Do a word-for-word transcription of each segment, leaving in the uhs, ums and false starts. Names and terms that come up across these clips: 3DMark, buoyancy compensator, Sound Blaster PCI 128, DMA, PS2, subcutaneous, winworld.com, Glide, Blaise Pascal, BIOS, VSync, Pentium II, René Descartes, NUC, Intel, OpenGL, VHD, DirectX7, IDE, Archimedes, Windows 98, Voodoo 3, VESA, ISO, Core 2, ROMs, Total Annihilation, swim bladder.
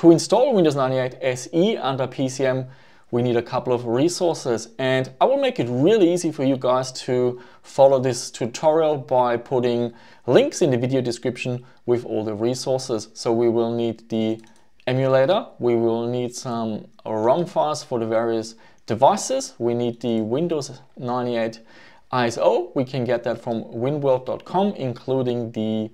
To install Windows ninety-eight S E under PCem, we need a couple of resources, and I will make it really easy for you guys to follow this tutorial by putting links in the video description with all the resources. So we will need the emulator, we will need some ROM files for the various devices, we need the Windows ninety-eight I S O, we can get that from winworld dot com, including the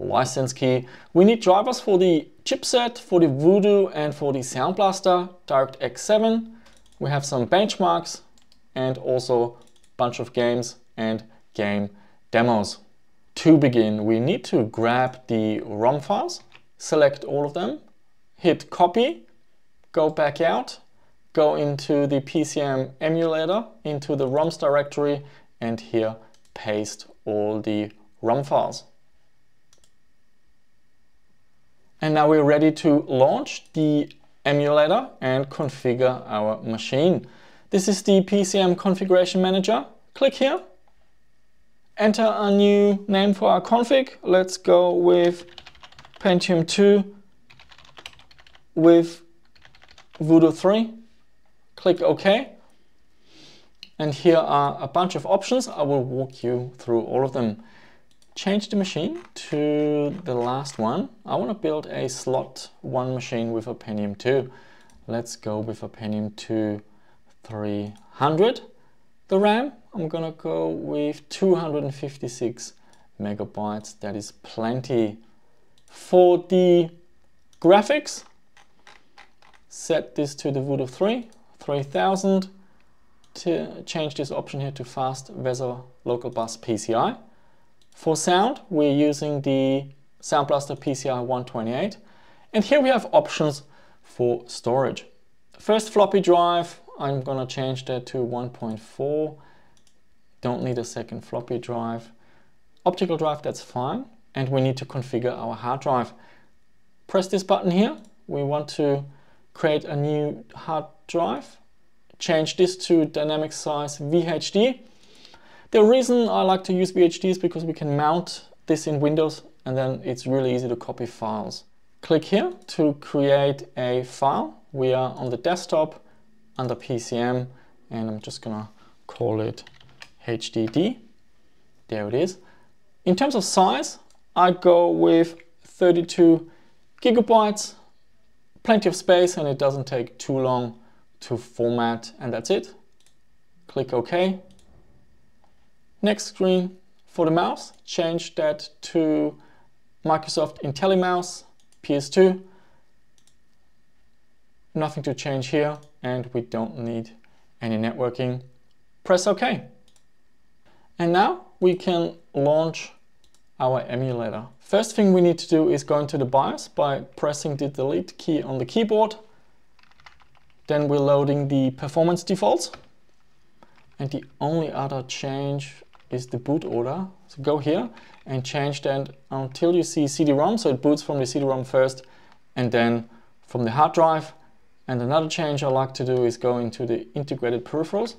license key. We need drivers for the chipset, for the Voodoo and for the Sound Blaster, DirectX seven. We have some benchmarks and also a bunch of games and game demos. To begin, we need to grab the ROM files, select all of them, hit copy, go back out, go into the PCem emulator, into the ROMs directory, and here paste all the ROM files. And now we're ready to launch the emulator and configure our machine. This is the PCem configuration manager. Click here, enter a new name for our config. Let's go with Pentium two with Voodoo three. Click OK. And here are a bunch of options. I will walk you through all of them. Change the machine to the last one. I want to build a slot one machine with a Pentium two. Let's go with a Pentium two three hundred. The RAM, I'm gonna go with two hundred fifty-six megabytes. That is plenty. For the graphics, set this to the Voodoo three, three thousand. To change this option here to fast VESA local bus P C I. For sound, we're using the Sound Blaster P C I one twenty-eight. And here we have options for storage. First, floppy drive, I'm gonna change that to one point four. Don't need a second floppy drive. Optical drive, that's fine. And we need to configure our hard drive. Press this button here. We want to create a new hard drive. Change this to dynamic size V H D. The reason I like to use V H D is because we can mount this in Windows and then it's really easy to copy files. Click here to create a file. We are on the desktop under PCem and I'm just gonna call it H D D. There it is. In terms of size, I go with thirty-two gigabytes, plenty of space, and it doesn't take too long to format, and that's it. Click OK. Next screen for the mouse, change that to Microsoft IntelliMouse, P S two. Nothing to change here, and we don't need any networking. Press OK. And now we can launch our emulator. First thing we need to do is go into the BIOS by pressing the delete key on the keyboard. Then we're loading the performance defaults. And the only other change is the boot order. So go here and change that until you see C D ROM. So it boots from the C D ROM first and then from the hard drive. And another change I like to do is go into the integrated peripherals,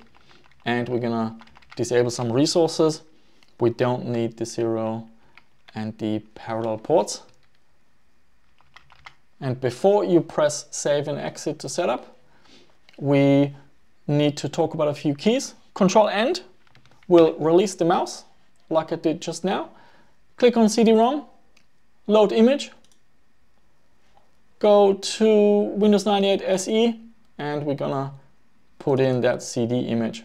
and we're gonna disable some resources. We don't need the serial and the parallel ports. And before you press save and exit to setup, we need to talk about a few keys. Control End will release the mouse like I did just now. Click on C D ROM, load image, go to Windows ninety-eight S E, and we're gonna put in that C D image.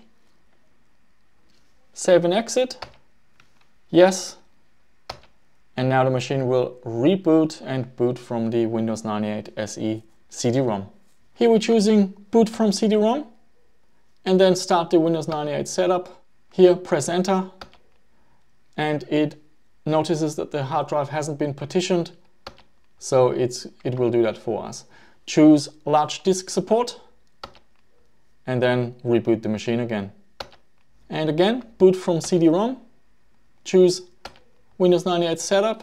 Save and exit, yes. And now the machine will reboot and boot from the Windows ninety-eight S E C D ROM. Here we're choosing boot from C D ROM, and then start the Windows ninety-eight setup. Here, press enter, and it notices that the hard drive hasn't been partitioned, so it's, it will do that for us. Choose large disk support, and then reboot the machine again. And again, boot from C D ROM, choose Windows ninety-eight setup,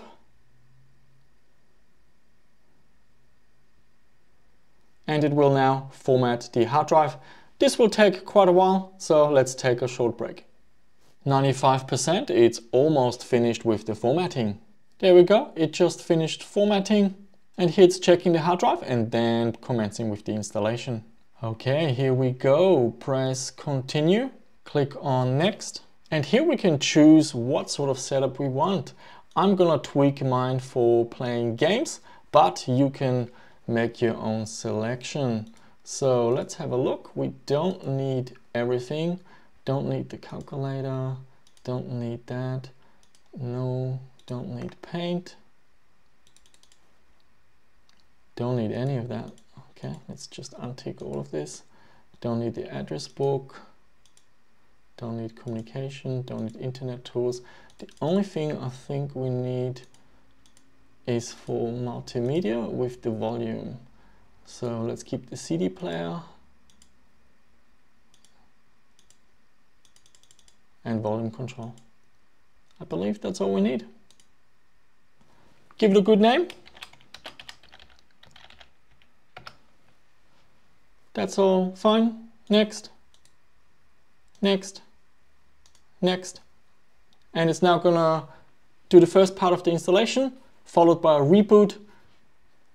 and it will now format the hard drive. This will take quite a while, so let's take a short break. ninety-five percent, it's almost finished with the formatting. There we go, it just finished formatting. and hits checking the hard drive and then commencing with the installation. Okay, here we go. Press continue, click on next, and here we can choose what sort of setup we want. I'm gonna tweak mine for playing games, but you can make your own selection. So let's have a look. We don't need everything. Don't need the calculator. Don't need that. No, don't need paint. Don't need any of that. Okay, let's just untick all of this. Don't need the address book. Don't need communication. Don't need internet tools. The only thing I think we need is for multimedia with the volume. So let's keep the C D player and volume control. I believe that's all we need. Give it a good name. That's all fine. Next, next, next. And it's now gonna do the first part of the installation, followed by a reboot,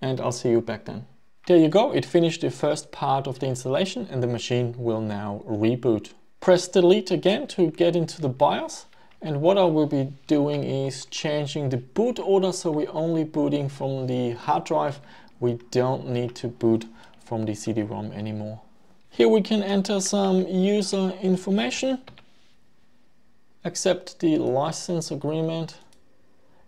and I'll see you back then. There you go, it finished the first part of the installation and the machine will now reboot. Press delete again to get into the BIOS, and what I will be doing is changing the boot order, so we're only booting from the hard drive. We don't need to boot from the C D ROM anymore. Here we can enter some user information, accept the license agreement,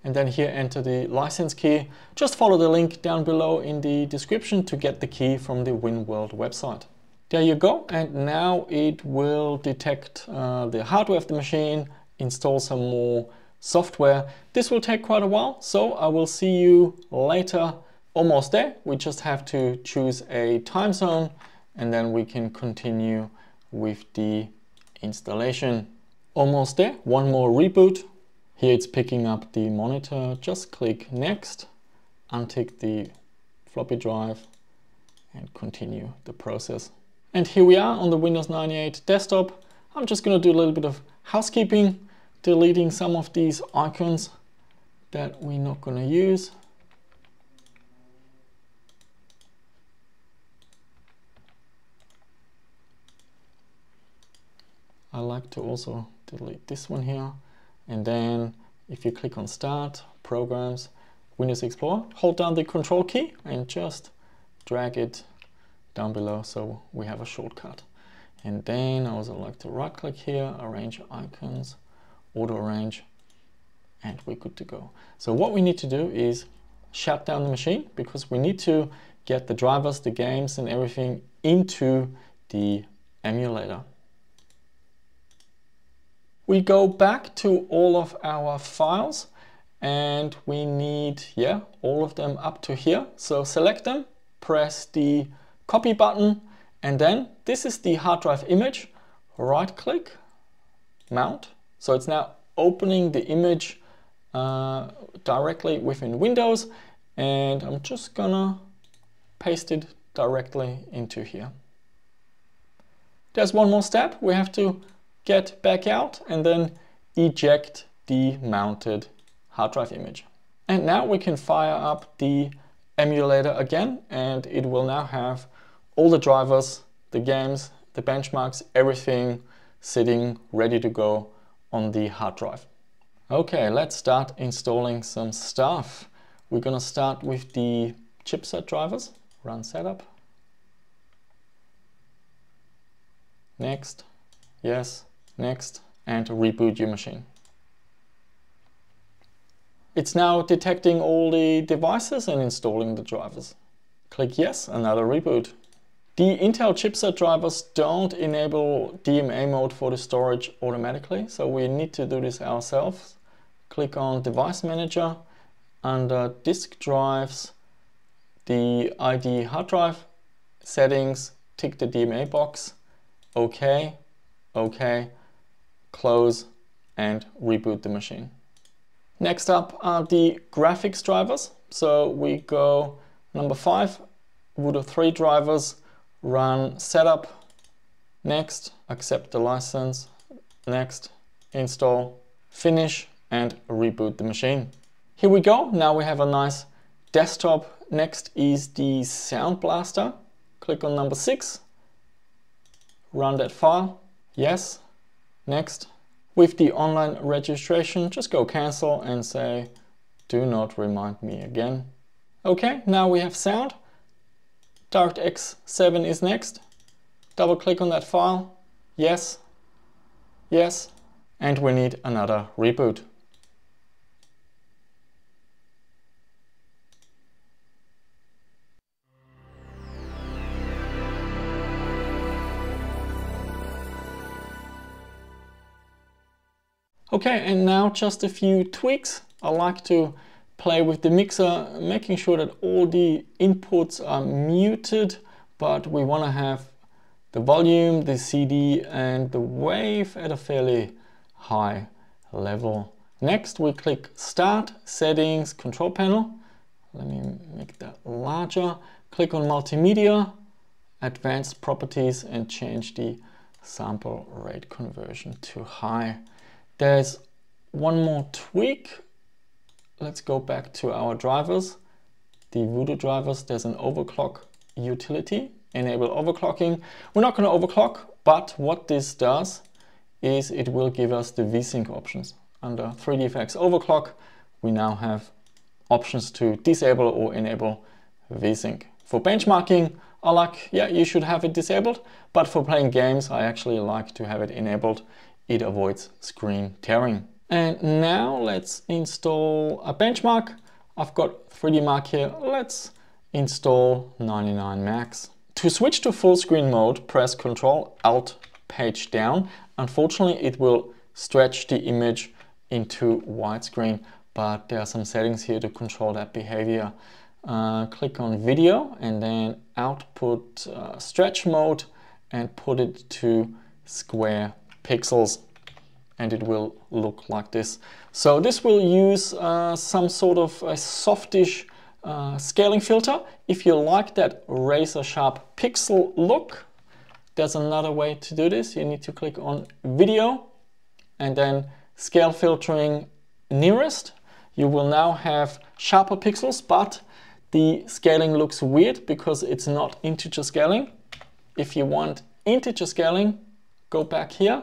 and then here enter the license key. Just follow the link down below in the description to get the key from the WinWorld website. There you go, and now it will detect uh, the hardware of the machine, install some more software. This will take quite a while, so I will see you later. Almost there, we just have to choose a time zone and then we can continue with the installation. Almost there, one more reboot. Here it's picking up the monitor, just click next, untick the floppy drive and continue the process. And here we are on the Windows ninety-eight desktop. I'm just gonna do a little bit of housekeeping, deleting some of these icons that we're not gonna use. I like to also delete this one here, and then if you click on Start, Programs, Windows Explorer, hold down the Control key and just drag it down below so we have a shortcut. And then I also like to right click here, Arrange Icons, Auto Arrange, and we're good to go. So what we need to do is shut down the machine because we need to get the drivers, the games and everything into the emulator. We go back to all of our files and we need, yeah, all of them up to here. So select them, press the copy button, and then this is the hard drive image. Right click, mount. So it's now opening the image uh, directly within Windows, and I'm just gonna paste it directly into here. There's one more step. We have to get back out and then eject the mounted hard drive image. And now we can fire up the emulator again, and it will now have all the drivers, the games, the benchmarks, everything sitting ready to go on the hard drive. Okay, let's start installing some stuff. We're gonna start with the chipset drivers. Run setup. Next, yes. Next, and reboot your machine. It's now detecting all the devices and installing the drivers. Click yes, another reboot. The Intel chipset drivers don't enable D M A mode for the storage automatically, so we need to do this ourselves. Click on Device Manager, under Disk Drives, the I D E hard drive, Settings, tick the D M A box, OK, OK, close and reboot the machine. Next up are the graphics drivers. So we go number five, Voodoo three drivers, run setup, next, accept the license, next, install, finish and reboot the machine. Here we go. Now we have a nice desktop Next is the Sound Blaster. Click on number six, run that file, yes, next. With the online registration, just go cancel and say, do not remind me again. Okay, now we have sound. DirectX seven is next. Double click on that file, yes, yes, and we need another reboot. Okay, and now just a few tweaks. I like to play with the mixer, making sure that all the inputs are muted, but we want to have the volume, the C D and the wave at a fairly high level. Next we click Start, Settings, Control Panel. Let me make that larger. Click on Multimedia, Advanced Properties and change the sample rate conversion to high. There's one more tweak. Let's go back to our drivers, the Voodoo drivers. There's an overclock utility, enable overclocking. We're not going to overclock, but what this does is it will give us the VSync options. Under three D Effects Overclock, we now have options to disable or enable VSync. For benchmarking, I like, yeah, you should have it disabled, but for playing games, I actually like to have it enabled. It avoids screen tearing. And now let's install a benchmark. I've got three D mark here. Let's install ninety-nine Max. To switch to full screen mode, press Control Alt page down. Unfortunately, it will stretch the image into widescreen, but there are some settings here to control that behavior. Uh, click on video and then output uh, stretch mode and put it to square pixels, and it will look like this. So this will use uh, some sort of a softish uh, scaling filter. If you like that razor sharp pixel look, there's another way to do this. You need to click on video and then scale filtering nearest. You will now have sharper pixels, but the scaling looks weird because it's not integer scaling. If you want integer scaling, go back here,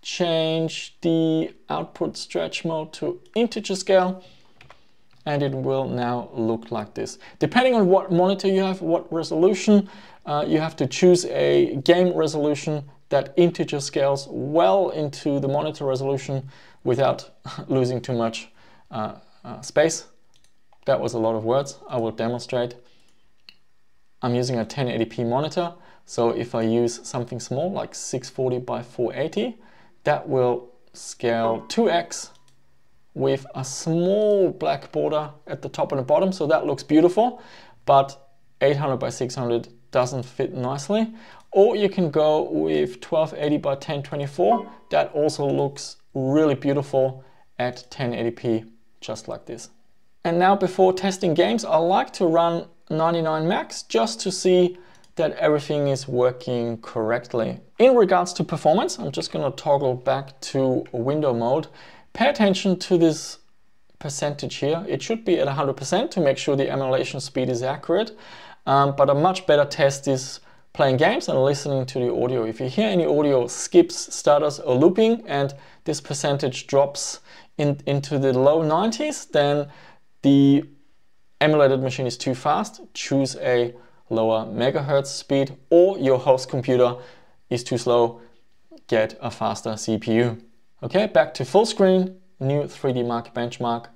change the output stretch mode to integer scale, and it will now look like this. Depending on what monitor you have, what resolution, uh, you have to choose a game resolution that integer scales well into the monitor resolution without losing too much uh, uh, space. That was a lot of words. I will demonstrate. I'm using a ten eighty p monitor. So if I use something small like six forty by four eighty, that will scale two X with a small black border at the top and the bottom. So that looks beautiful, but eight hundred by six hundred doesn't fit nicely. Or you can go with twelve eighty by ten twenty-four. That also looks really beautiful at ten eighty p, just like this. And now before testing games, I like to run ninety-nine Max just to see that everything is working correctly. In regards to performance, I'm just gonna toggle back to window mode. Pay attention to this percentage here. It should be at one hundred percent to make sure the emulation speed is accurate, um, but a much better test is playing games and listening to the audio. If you hear any audio skips, stutters or looping, and this percentage drops in, into the low nineties, then the emulated machine is too fast. Choose a lower megahertz speed, or your host computer is too slow, get a faster C P U. Okay, back to full screen, new three D mark benchmark,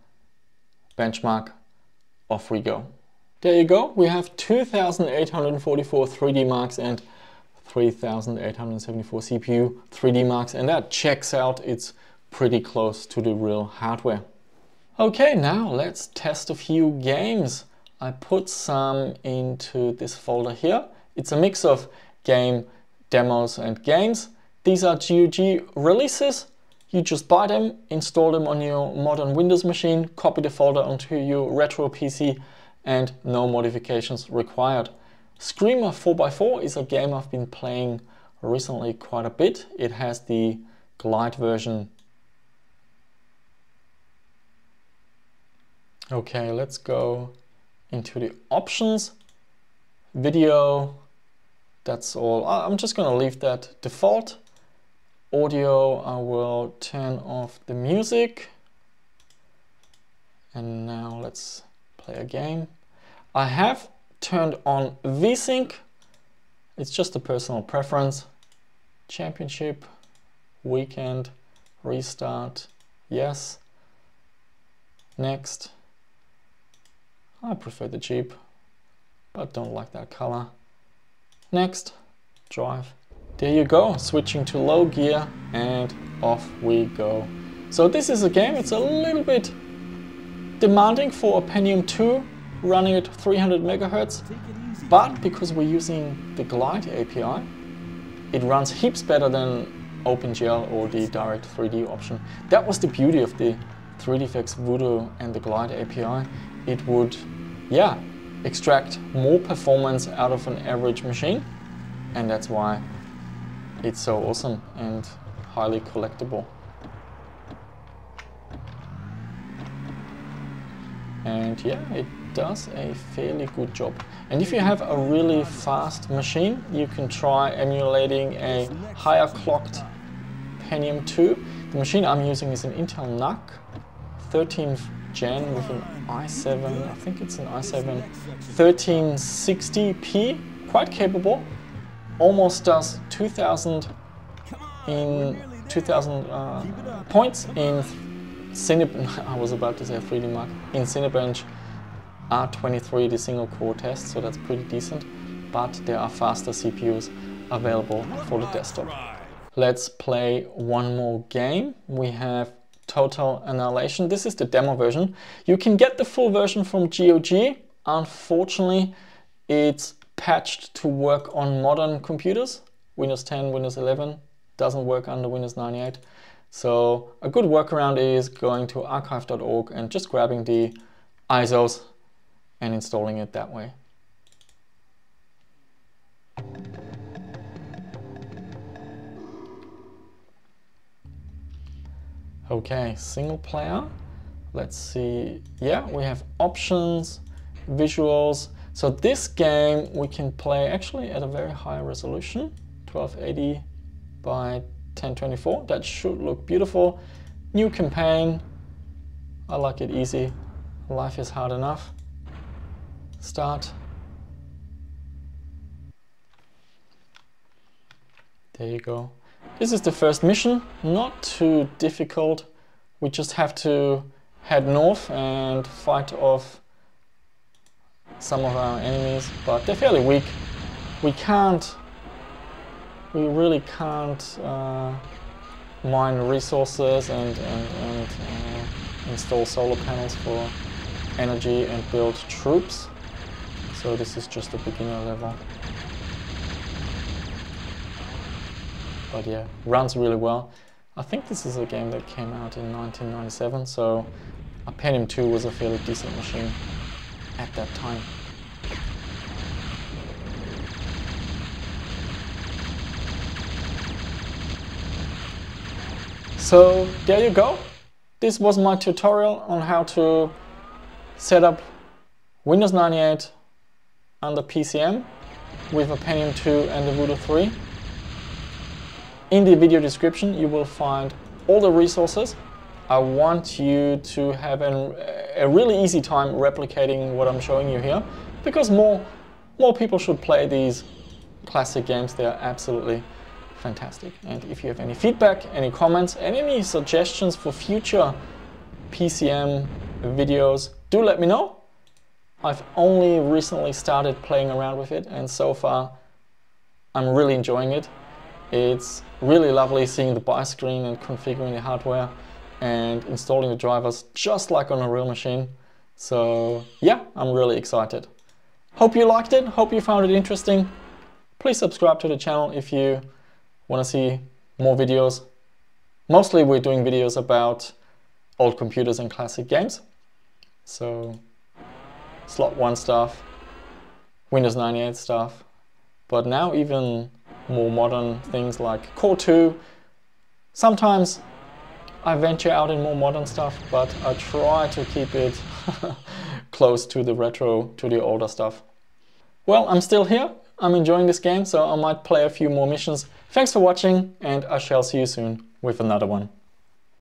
benchmark, off we go. There you go, we have two thousand eight hundred forty-four three D marks and three thousand eight hundred seventy-four C P U three D marks, and that checks out, it's pretty close to the real hardware. Okay, now let's test a few games. I put some into this folder here. It's a mix of game demos and games. These are G O G releases. You just buy them, install them on your modern Windows machine, copy the folder onto your retro P C, and no modifications required. Screamer four by four is a game I've been playing recently quite a bit. It has the Glide version. Okay, let's go into the options, video, that's all. I'm just gonna leave that default. Audio, I will turn off the music. And now let's play a game. I have turned on VSync. It's just a personal preference. Championship, weekend, restart, yes. Next. I prefer the Jeep, but don't like that color. Next, drive. There you go, switching to low gear and off we go. So this is a game, it's a little bit demanding for a Pentium two running at three hundred megahertz, but because we're using the Glide A P I, it runs heaps better than OpenGL or the Direct three D option. That was the beauty of the three D F X Voodoo and the Glide A P I. It would, yeah, extract more performance out of an average machine, and that's why it's so awesome and highly collectible. And yeah, it does a fairly good job. And if you have a really fast machine, you can try emulating a higher clocked Pentium two. The machine I'm using is an Intel N U C, thirteenth gen with an i seven, I think it's an i seven thirteen sixty p, quite capable. Almost does two thousand in two thousand uh, points in Cinebench. I was about to say three D Mark in Cinebench R twenty-three, the single core test, so that's pretty decent. But there are faster C P Us available for the desktop. Let's play one more game. We have Total Annihilation. This is the demo version. You can get the full version from G O G. Unfortunately, it's patched to work on modern computers. Windows ten, Windows eleven, doesn't work under Windows ninety-eight. So a good workaround is going to archive dot org and just grabbing the I S Os and installing it that way. Okay, single player. Let's see. Yeah, we have options, visuals. So this game we can play actually at a very high resolution, twelve eighty by ten twenty-four. That should look beautiful. New campaign. I like it easy. Life is hard enough. Start. There you go. This is the first mission. Not too difficult. We just have to head north and fight off some of our enemies, but they're fairly weak. We can't, we really can't uh, mine resources and, and, and uh, install solar panels for energy and build troops. So this is just a beginner level. But yeah, runs really well. I think this is a game that came out in nineteen ninety-seven, so a Pentium two was a fairly decent machine at that time. So there you go. This was my tutorial on how to set up Windows ninety-eight under PCem with a Pentium two and the Voodoo three. In the video description you will find all the resources. I want you to have an a really easy time replicating what I'm showing you here, because more more people should play these classic games. They are absolutely fantastic. And if you have any feedback, any comments, and any suggestions for future PCem videos, do let me know. I've only recently started playing around with it, and so far I'm really enjoying it. It's really lovely seeing the BIOS screen and configuring the hardware and installing the drivers just like on a real machine. So yeah, I'm really excited. Hope you liked it, hope you found it interesting. Please subscribe to the channel if you want to see more videos. Mostly we're doing videos about old computers and classic games. So slot one stuff, Windows ninety-eight stuff, but now even more modern things like Core two. Sometimes I venture out in more modern stuff, but I try to keep it close to the retro, to the older stuff. Well, I'm still here. I'm enjoying this game, so I might play a few more missions. Thanks for watching, and I shall see you soon with another one.